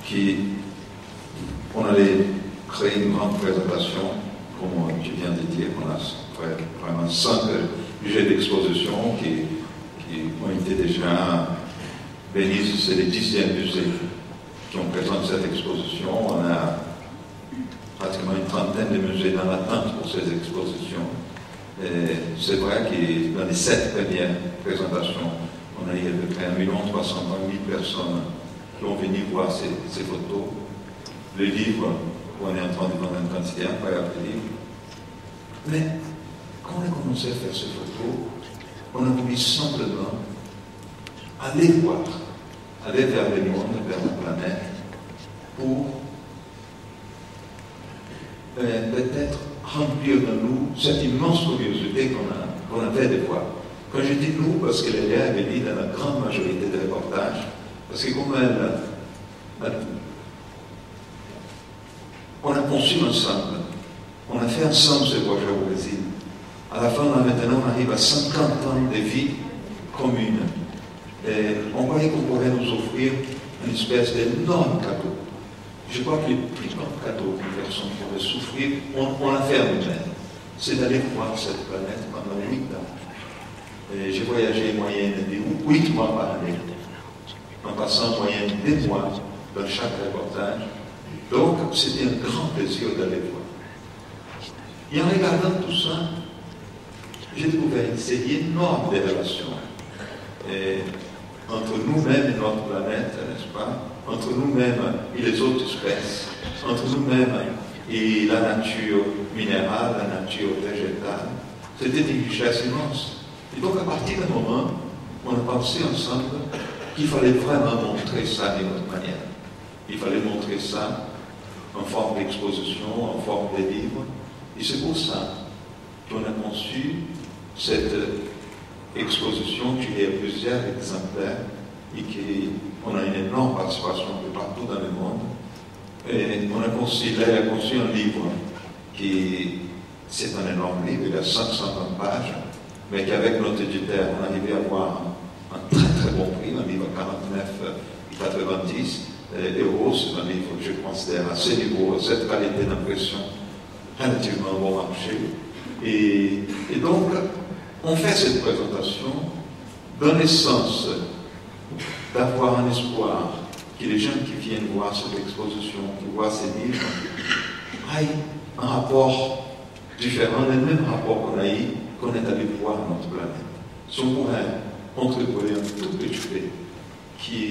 qu'on allait créer une grande présentation, comme je viens de dire, on a fait vraiment cinq jeux d'exposition qui, qui ont été déjà Venise, c'est le dixième musée qui ont présenté cette exposition. On a pratiquement une trentaine de musées dans l'attente pour ces expositions. C'est vrai que dans les sept premières présentations, on a eu à peu près un million trois cent vingt mille personnes qui ont venu voir ces, ces photos. Le livre, on est en train de vendre une quantité incroyable de livres. Mais quand on a commencé à faire ces photos, on a voulu simplement aller voir, aller vers le monde, vers la planète, pour euh, peut-être remplir de nous cette immense curiosité qu'on a, qu'on avait de voir. Quand je dis nous, parce que Lelia avait dit dans la grande majorité des reportages, parce que comme elle, elle, on a conçu ensemble, on a fait ensemble ce voyage au Brésil. À la fin, là, maintenant, on arrive à cinquante ans de vie commune. Et on voyait qu'on pourrait nous offrir une espèce d'énorme cadeau. Je crois que le plus grand cadeau qu'une personne pourrait souffrir, on, on l'a fait nous-mêmes, c'est d'aller voir cette planète pendant huit ans. Et j'ai voyagé en moyenne de huit mois par année, en passant en moyenne des mois dans chaque reportage. Donc c'était un grand plaisir d'aller voir. Et en regardant tout ça, j'ai découvert une série énorme de relations. Et entre nous-mêmes et notre planète, n'est-ce pas? Entre nous-mêmes et les autres espèces, entre nous-mêmes et la nature minérale, la nature végétale, c'était une richesse immense. Et donc à partir d'un moment, on a pensé ensemble qu'il fallait vraiment montrer ça d'une autre manière. Il fallait montrer ça en forme d'exposition, en forme de livre. Et c'est pour ça qu'on a conçu cette exposition qui est à plusieurs exemplaires et qu'on a une énorme participation de partout dans le monde. Et on a conçu, là, il a conçu un livre qui, c'est un énorme livre, il a cinq cent vingt pages, mais qu'avec notre éditeur, on arrivait à avoir un, un très très bon prix, un livre à quarante-neuf virgole quatre-vingt-dix, et euros, c'est un livre que je considère assez nouveau, cette qualité d'impression relativement bon marché. Et, et donc, on fait cette présentation dans l'essence d'avoir un espoir que les gens qui viennent voir cette exposition, qui voient ces livres, aient un rapport différent, le même rapport qu'on a eu, qu'on est allé voir à notre planète. Si on pourrait contribuer un tout petit peu, qui,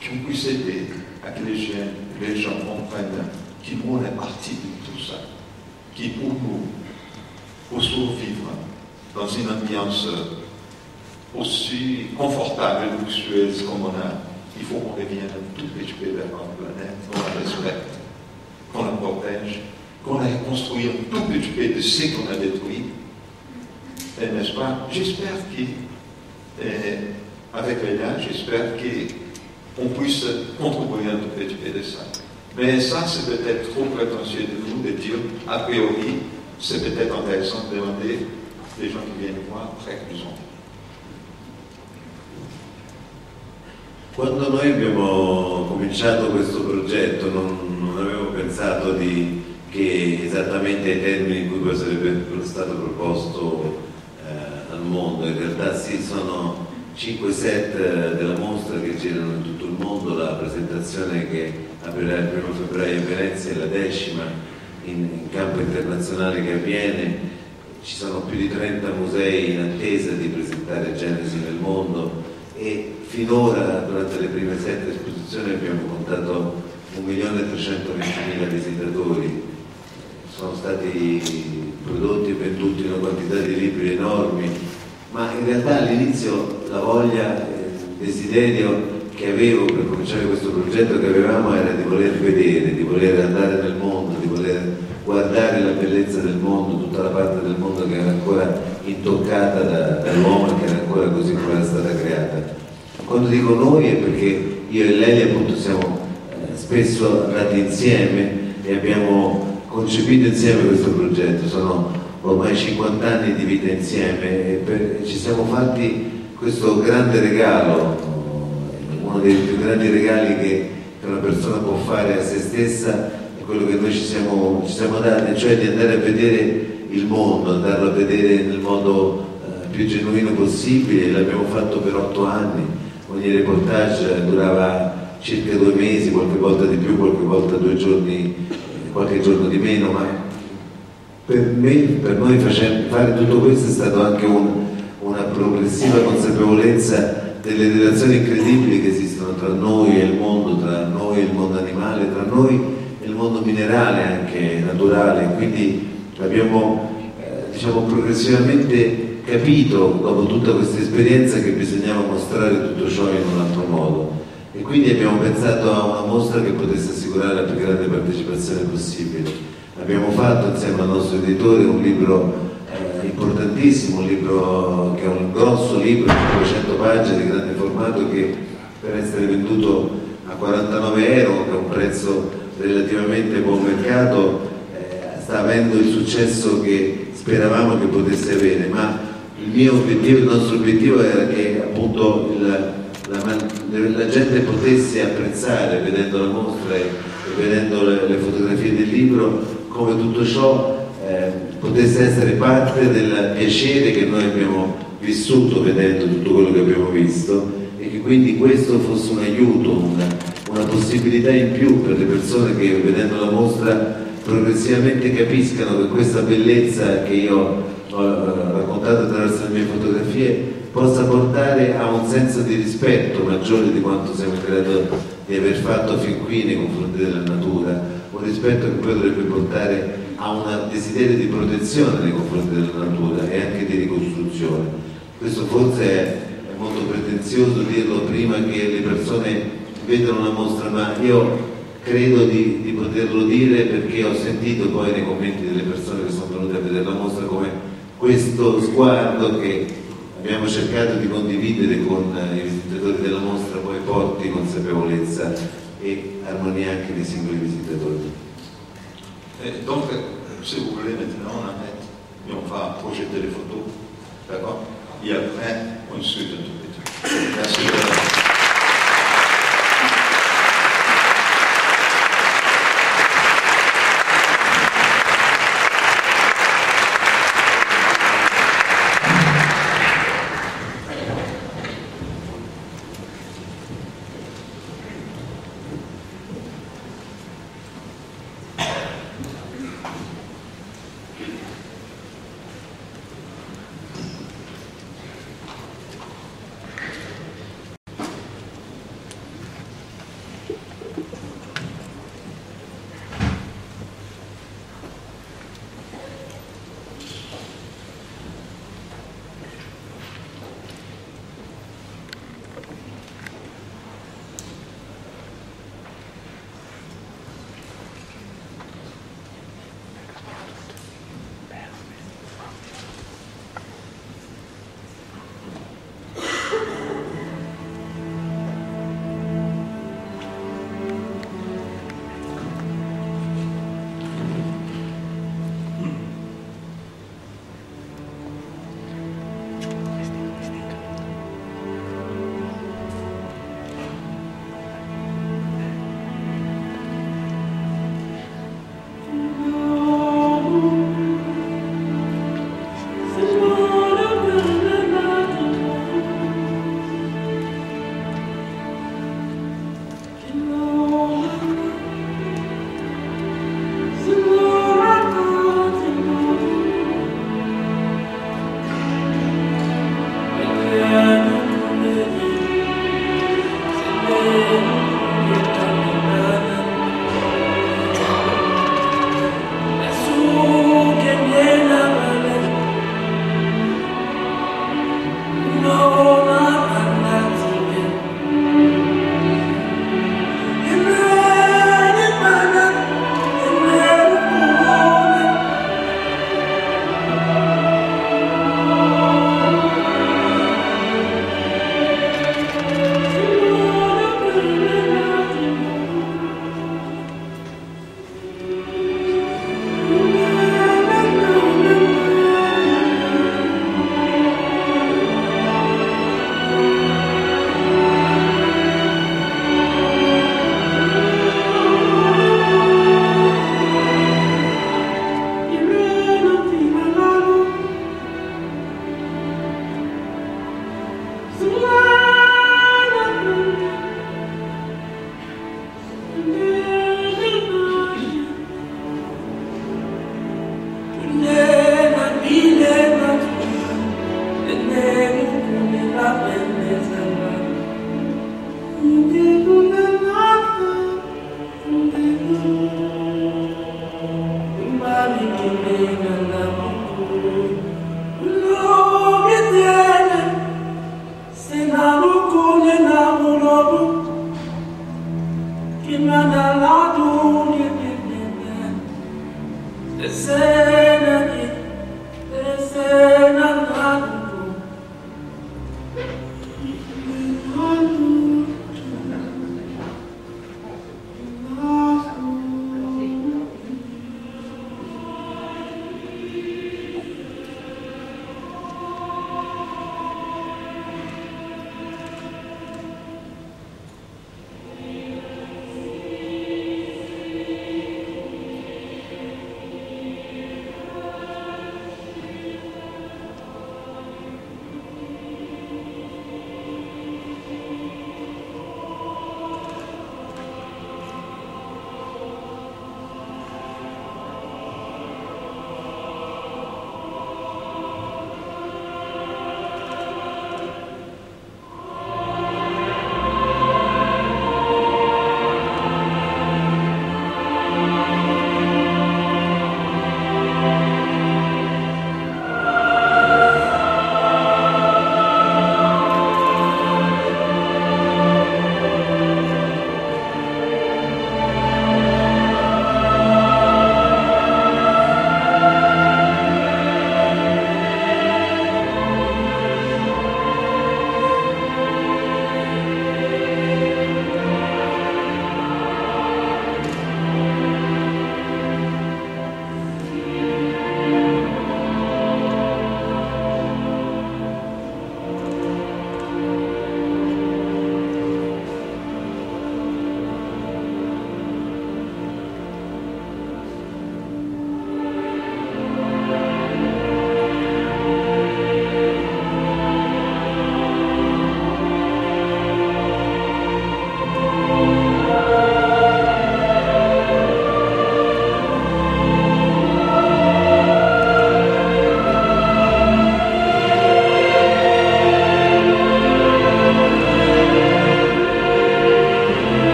qui puisse aider à que les gens, les gens comprennent qui nous on est partie de tout ça, qui pour nous, pour survivre dans une ambiance aussi confortable et luxueuse comme on a, il faut qu'on revienne un tout petit peu vers notre planète, qu'on la respecte, qu'on la protège, qu'on la reconstruise un tout petit peu de ce qu'on a détruit. Et n'est-ce pas? J'espère qu'avec Lelia, j'espère qu'on puisse contribuer un tout petit peu de ça. Mais ça, c'est peut-être trop prétentieux de nous de dire, a priori, c'est peut-être intéressant de demander les gens qui viennent voir après qu'ils ont. Quando noi abbiamo cominciato questo progetto non, non avevo pensato di, che esattamente ai termini in cui poi sarebbe stato proposto eh, al mondo. In realtà sì, sono cinque set della mostra che girano in tutto il mondo, la presentazione che aprirà il primo febbraio a Venezia è la decima in, in campo internazionale che avviene, ci sono più di trenta musei in attesa di presentare Genesi nel mondo e finora durante le prime sette esposizioni abbiamo contato un milione trecentoventimila visitatori, sono stati prodotti e venduti una quantità di libri enormi, ma in realtà all'inizio la voglia, il desiderio che avevo per cominciare questo progetto che avevamo era di voler vedere, di voler andare nel mondo, di voler guardare la bellezza del mondo, tutta la parte del mondo che era ancora intoccata da, dall'uomo e che era ancora così come era stata creata. Quando dico noi è perché io e Lelia appunto siamo spesso andati insieme e abbiamo concepito insieme questo progetto, sono ormai cinquanta anni di vita insieme e per, ci siamo fatti questo grande regalo, uno dei più grandi regali che una persona può fare a se stessa è quello che noi ci siamo, ci siamo dati, cioè di andare a vedere il mondo, andarlo a vedere nel modo eh, più genuino possibile, l'abbiamo fatto per otto anni, ogni reportage durava circa due mesi, qualche volta di più, qualche volta due giorni, qualche giorno di meno, ma per me, per noi fare tutto questo è stato anche un, una progressiva consapevolezza delle relazioni incredibili che esistono tra noi e il mondo, tra noi e il mondo animale, tra noi e il mondo minerale anche, naturale, quindi abbiamo eh, diciamo progressivamente capito dopo tutta questa esperienza che bisognava mostrare tutto ciò in un altro modo. E quindi abbiamo pensato a una mostra che potesse assicurare la più grande partecipazione possibile. Abbiamo fatto insieme al nostro editore un libro eh, importantissimo, un libro che è un grosso libro di duecento pagine di grande formato che per essere venduto a quarantanove euro, che è un prezzo relativamente buon mercato, eh, sta avendo il successo che speravamo che potesse avere, ma il mio obiettivo, il nostro obiettivo era che appunto il La, la gente potesse apprezzare vedendo la mostra e vedendo le, le fotografie del libro come tutto ciò eh, potesse essere parte del piacere che noi abbiamo vissuto vedendo tutto quello che abbiamo visto e che quindi questo fosse un aiuto, una, una possibilità in più per le persone che vedendo la mostra progressivamente capiscano che questa bellezza che io ho raccontato attraverso le mie fotografie possa portare a un senso di rispetto maggiore di quanto siamo in grado di aver fatto fin qui nei confronti della natura, un rispetto che poi dovrebbe portare a un desiderio di protezione nei confronti della natura e anche di ricostruzione. Questo forse è molto pretenzioso dirlo prima che le persone vedano una mostra, ma io credo di, di poterlo dire perché ho sentito poi nei commenti delle persone che sono venute a vedere la mostra come questo sguardo che abbiamo cercato di condividere con i visitatori della mostra poi porti consapevolezza e armonia anche dei singoli visitatori. Et donc, si vous voulez, maintenant on arrête et on va projeter les photos, d'accord? Et après, on suit un tout petit peu. Merci.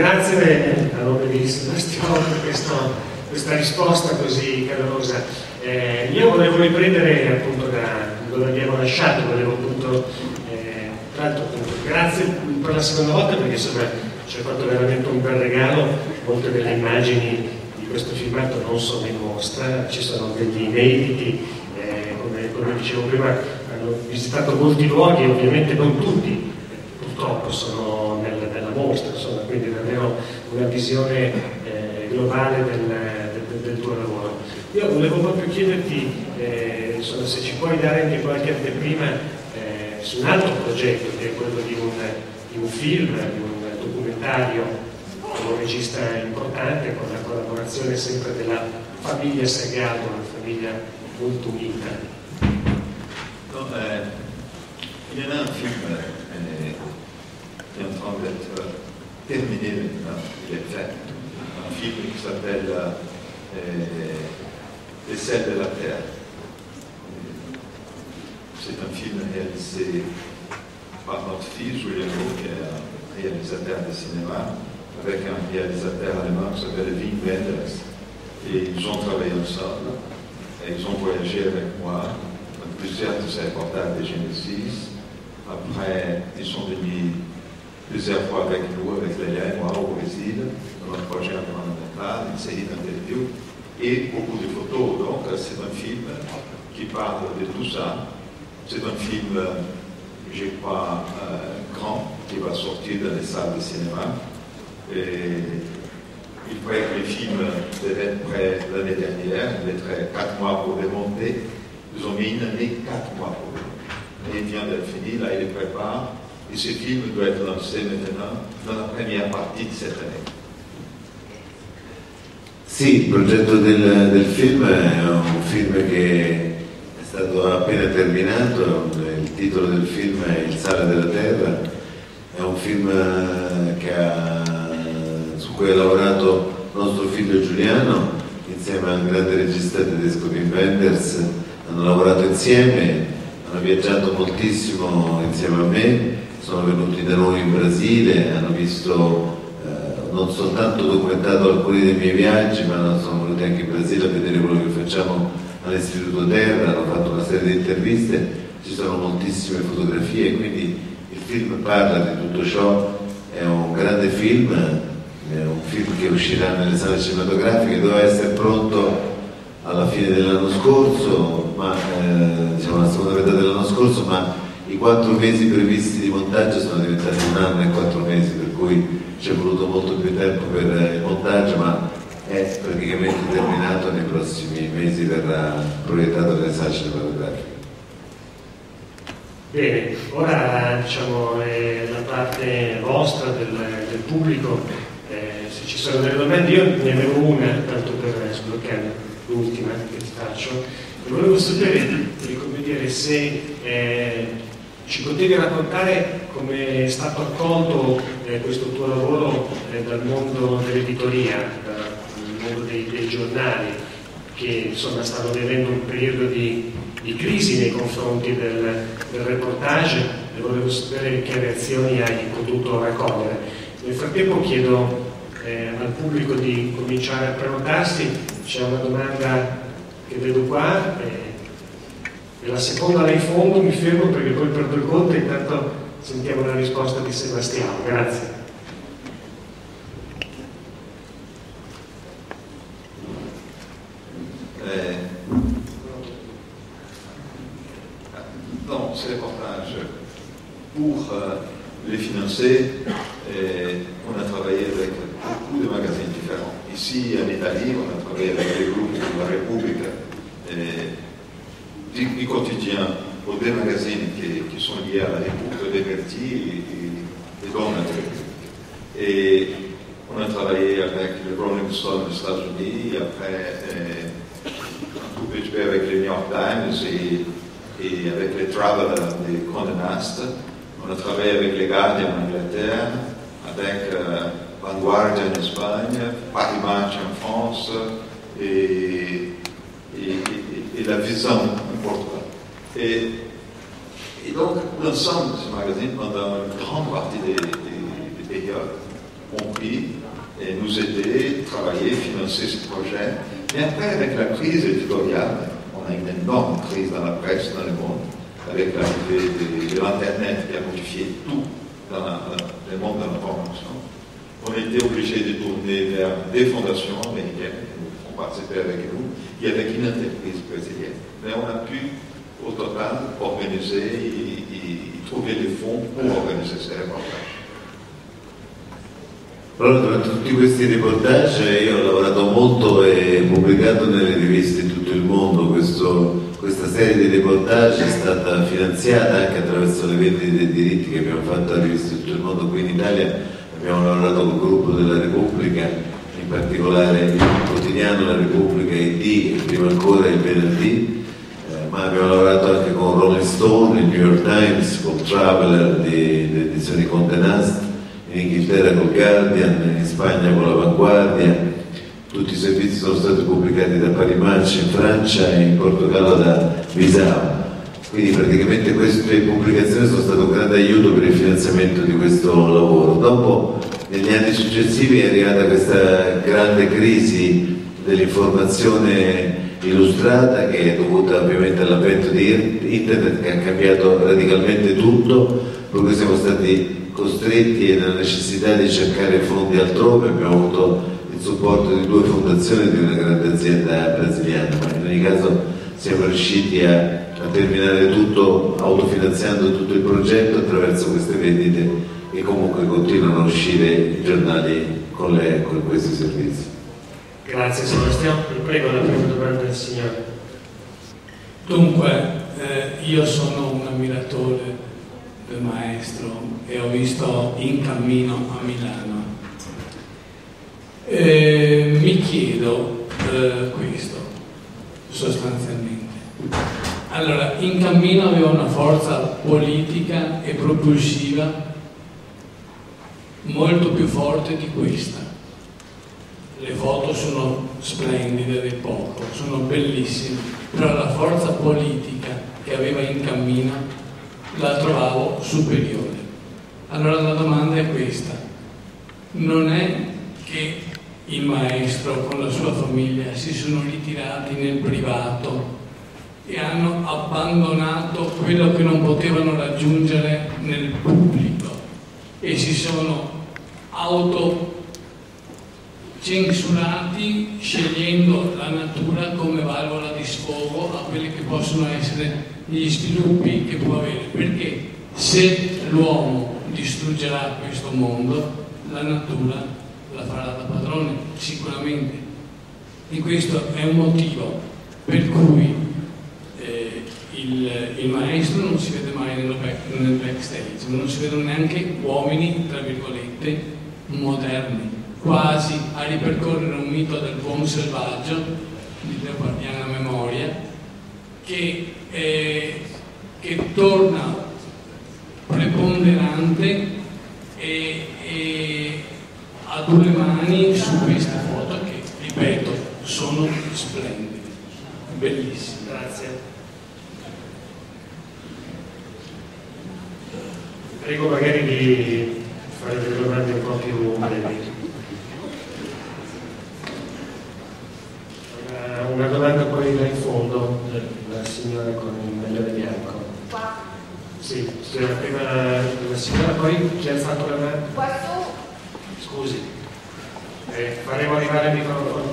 Grazie a nome di Sebastião per questa, questa risposta così calorosa. Eh, io volevo riprendere appunto da dove abbiamo lasciato, volevo appunto, eh, tra l'altro appunto, grazie per la seconda volta perché insomma ci ha fatto veramente un bel regalo. Molte delle immagini di questo filmato non sono in mostra, ci sono degli inediti, eh, come, come dicevo prima hanno visitato molti luoghi, ovviamente non tutti, purtroppo sono nel, nella mostra, insomma, quindi davvero una visione eh, globale del, del, del tuo lavoro. Io volevo proprio chiederti eh, insomma, se ci puoi dare anche qualche anteprima eh, su un altro progetto che è quello di un, di un film, di un documentario con un regista importante, con la collaborazione sempre della famiglia Salgado, una famiglia molto unita. No, eh, il è un film è un film terminé maintenant, il est fait. Un film qui s'appelle euh, Il sale de la terre. C'est un film réalisé par notre fils, Julien Roux, qui est un réalisateur de cinéma, avec un réalisateur allemand qui s'appelle Wim Wenders. Et ils ont travaillé ensemble, et ils ont voyagé avec moi dans plusieurs de ces reportages de Genesis. Après, ils sont venus plusieurs fois avec nous, avec Lelia et moi au Brésil, dans notre projet environnemental, une série d'interviews et beaucoup de photos. Donc, c'est un film qui parle de tout ça. C'est un film, je crois, euh, grand, qui va sortir dans les salles de cinéma. Et il paraît que le film devait être prêt l'année dernière, il devait quatre mois pour le monter. Ils ont mis une année, quatre mois pour le monter. Et il vient de finir, là, il le prépare. Et ce film doit être lancé maintenant dans la première partie de cette année. Sì, il progetto del, del film è un film che è stato appena terminato, il titolo del film è Il sale della terra, è un film che ha, su cui ha lavorato nostro figlio Giuliano insieme a un grande regista tedesco Wim Wenders, hanno lavorato insieme, hanno viaggiato moltissimo insieme a me, sono venuti da noi in Brasile, hanno visto, eh, non soltanto documentato alcuni dei miei viaggi, ma sono venuti anche in Brasile a vedere quello che facciamo all'Istituto Terra, hanno fatto una serie di interviste, ci sono moltissime fotografie, quindi il film parla di tutto ciò, è un grande film, è un film che uscirà nelle sale cinematografiche, doveva essere pronto alla fine dell'anno scorso, ma, eh, diciamo la seconda metà dell'anno scorso, ma i quattro mesi previsti di montaggio sono diventati un anno e quattro mesi, per cui ci è voluto molto più tempo per il montaggio, ma è praticamente terminato, nei prossimi mesi verrà proiettato nelle sale cinematografiche. Bene, ora diciamo eh, la parte vostra del, del pubblico, eh, se ci sono delle domande, io ne avevo una, tanto per sbloccare l'ultima che ti faccio, e volevo sapere, come dire, se eh, ci potevi raccontare come è stato accolto eh, questo tuo lavoro eh, dal mondo dell'editoria, dal mondo dei, dei giornali, che insomma stanno vivendo un periodo di, di crisi nei confronti del, del reportage, e volevo sapere che reazioni hai potuto raccogliere. Nel frattempo chiedo eh, al pubblico di cominciare a prenotarsi, c'è una domanda che vedo qua. Eh, E la seconda là in fondo, mi fermo perché poi perdo il conto e intanto sentiamo la risposta di Sebastiano. Grazie. Eh, donc, ces reportages, pour euh, les financer, eh, on a travaillé avec beaucoup de magazines différents. Ici, en Italie, on a travaillé avec les groupes de la Repubblica. Eh, Du, du quotidien aux des magazines qui, qui sont liés à la République des Vertis et, et, et dans la République. Et on a travaillé avec le Rolling Stone des États-Unis, après eh, un tout petit peu avec le New York Times et, et avec les Traveler des Condé Nast. On a travaillé avec les Guardian en Angleterre, avec euh, Vanguard en Espagne, Paris Match en France et, et, et, et la Vision. Et, et donc, l'ensemble de ce magazine, pendant une grande partie des, des, des périodes, ont pris et nous aider, travailler, financer ce projet. Mais après, avec la crise éditoriale, on a une énorme crise dans la presse, dans le monde, avec l'arrivée de, de l'Internet qui a modifié tout dans la, le monde de l'information. On a été obligé de tourner vers des fondations américaines qui ont participé avec nous et avec une entreprise brésilienne. Mais on a pu au total, organiser et, et, et trouver dei fondi per organizzare i reportage. Allora, durante tutti questi reportage io ho lavorato molto e pubblicato nelle riviste di tutto il mondo. Questo, questa serie di reportage è stata finanziata anche attraverso le vendite dei diritti che abbiamo fatto alle riviste di tutto il mondo. Qui in Italia abbiamo lavorato col gruppo della Repubblica, in particolare il quotidiano La Repubblica, I D e prima ancora il Venerdì, ma abbiamo lavorato anche con Rolling Stone, il New York Times, con Traveler di edizioni Condé Nast, in Inghilterra con Guardian, in Spagna con l'Avanguardia, tutti i servizi sono stati pubblicati da Paris Match in Francia e in Portogallo da Visao. Quindi praticamente queste pubblicazioni sono state un grande aiuto per il finanziamento di questo lavoro. Dopo, negli anni successivi, è arrivata questa grande crisi dell'informazione illustrata, che è dovuta ovviamente all'avvento di internet che ha cambiato radicalmente tutto, per cui siamo stati costretti e nella necessità di cercare fondi altrove. Abbiamo avuto il supporto di due fondazioni e di una grande azienda brasiliana, ma in ogni caso siamo riusciti a, a terminare tutto autofinanziando tutto il progetto attraverso queste vendite che comunque continuano a uscire i giornali con, le, con questi servizi. Grazie Sebastiano, vi prego la prima domanda del signore. Dunque, eh, io sono un ammiratore del maestro e ho visto In Cammino a Milano. E mi chiedo eh, questo sostanzialmente. Allora, In Cammino aveva una forza politica e propulsiva molto più forte di questa. Le foto sono splendide del popolo, sono bellissime, però la forza politica che aveva In Cammino la trovavo superiore. Allora la domanda è questa: non è che il maestro con la sua famiglia si sono ritirati nel privato e hanno abbandonato quello che non potevano raggiungere nel pubblico e si sono autocensurati scegliendo la natura come valvola di sfogo a quelli che possono essere gli sviluppi che può avere, perché se l'uomo distruggerà questo mondo, la natura la farà da padrone sicuramente, e questo è un motivo per cui eh, il, il maestro non si vede mai nello back, nel backstage, non si vedono neanche uomini tra virgolette moderni, quasi a ripercorrere un mito del buon selvaggio di leopardiana memoria che Eh, che torna preponderante e, e a due mani su questa foto che, ripeto, sono splendide, bellissime. Grazie. Prego magari di fare delle domande un po' più brevi. Una domanda poi là in fondo, la signora con il maglione bianco. Qua? Sì, la prima la signora, poi chi ha fatto la mano? Qua su. Scusi, eh, faremo arrivare il microfono.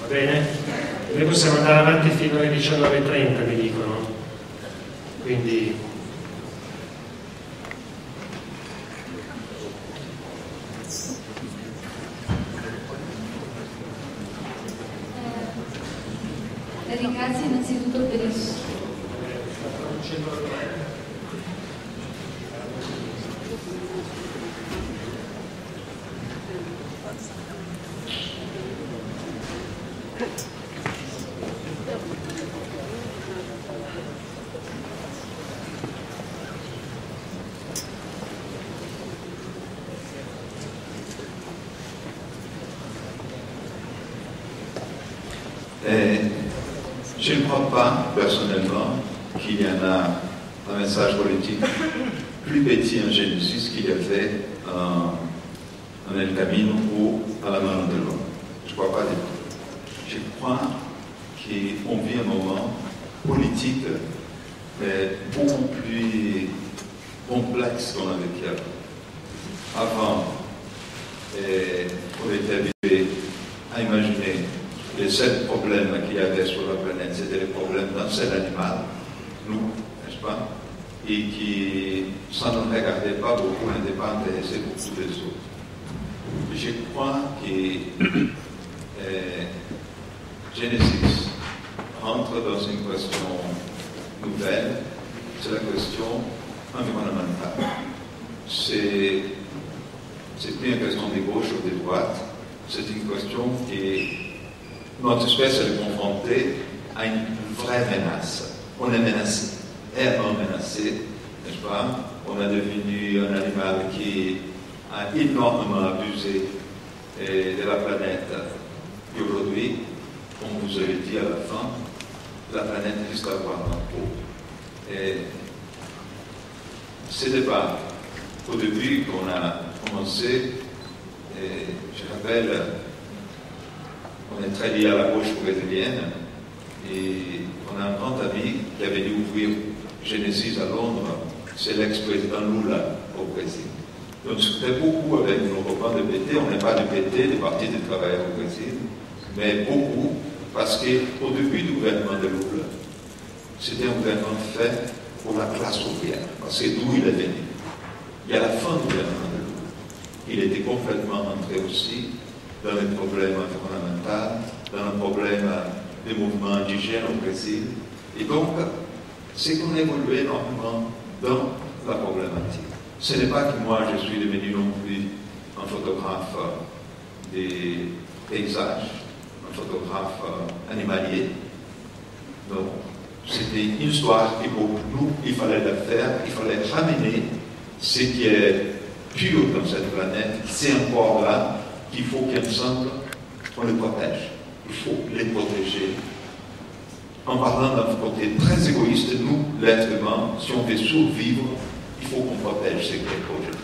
Va bene? Noi possiamo andare avanti fino alle diciannove e trenta, mi dicono. Quindi... Grazie innanzitutto per il Je ne crois pas, personnellement, qu'il y en a un message politique plus petit en Genesis qu'il y avait en El Camino ou à la mano de l'homme. Je ne crois pas du tout. Je crois qu'on vit un moment politique beaucoup plus complexe qu'on avait vécu avant. On était habitué à imaginer les sept problèmes qu'il y avait sur la planète, c'était les problèmes d'un seul animal, nous, n'est-ce pas, et qui, ça ne regardait pas beaucoup, n'était pas intéressé beaucoup des autres. Je crois que euh, Genesis entre dans une question nouvelle, c'est la question environnementale. C'est, c'est plus une question de gauche ou de droite, c'est une question qui est... Notre espèce est confrontée à une vraie menace. On est menacé, errant menacé, n'est-ce pas? On est devenu un animal qui a énormément abusé eh, de la planète. Et aujourd'hui, comme vous avez dit à la fin, la planète risque d'avoir un pot. Et ce débat, au début, qu'on a commencé, eh, je rappelle, on est très lié à la gauche brésilienne et on a un grand ami qui avait dû ouvrir Genesis à Londres, c'est l'ex-président Lula au Brésil. Donc c'était beaucoup avec nos copains de B T, on n'est pas de B T, des partis des travailleurs au Brésil, mais beaucoup parce qu'au début du gouvernement de Lula, c'était un gouvernement fait pour la classe ouvrière, parce que d'où il est venu. Et à la fin du gouvernement de Lula, il était complètement entré aussi dans les problèmes environnementaux, dans le problème des mouvements indigènes au Brésil. Et donc, c'est qu'on évolue énormément dans la problématique. Ce n'est pas que moi je suis devenu non plus un photographe des paysages, un photographe animalier. Donc, c'était une histoire et pour nous, il fallait la faire, il fallait ramener ce qui est pur dans cette planète, c'est encore là, qu'il faut qu'il semble qu'on les protège. Il faut les protéger. En parlant d'un côté très égoïste, nous, l'être humain, si on veut survivre, il faut qu'on protège ces projets.